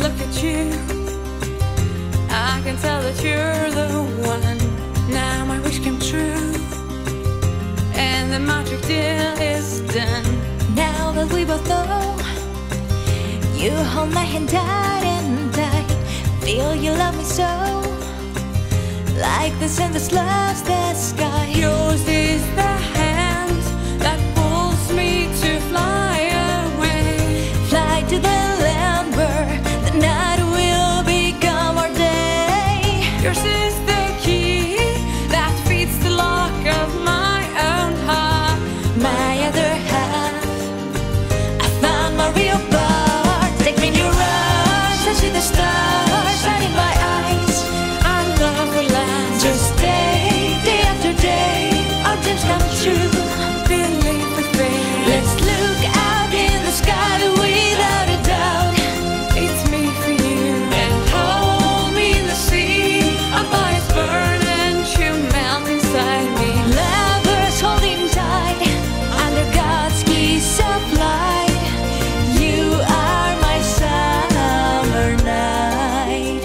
look at you, I can tell that you're the one. Now my wish came true, and the magic deal is done. Now that we both know, you hold my hand tight and I feel you love me so. Like the sun that loves the sky, yours is the hand that pulls me to fly away. Fly to the land where the night will become our day. Yours is the key that fits the lock of my own heart. My other half, I found my real part. Take me to rush, I see the stars shine in my eyes. Our love will last. Just day, day after day, our dreams come true. Believe with me. Let's look out in the sky without a doubt. It's me for you. And hold me in the sea. Our bodies burn and you melt inside me. Lovers holding tight under God's kiss of light. You are my summer night.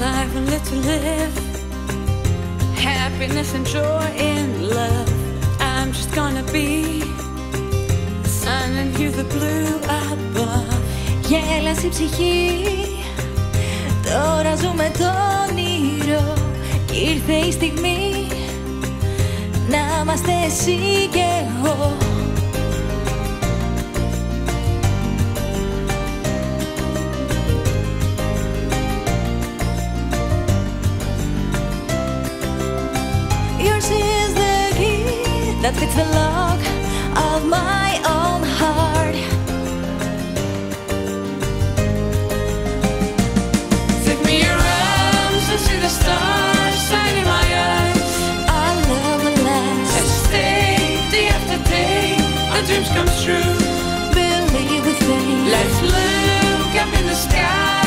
Alive and live to live, happiness and joy in love. I'm just gonna be the sun and you the blue above. Γέλασε η ψυχή, τώρα ζούμε το όνειρο κι ήρθε η στιγμή να είμαστε εσύ και εγώ. Yours is the key that fits the lock of my own heart. Take me your arms and see the stars shine in my eyes. Our love will last. And stay day after day, our dreams come true. Believe with me. Let's look up in the sky.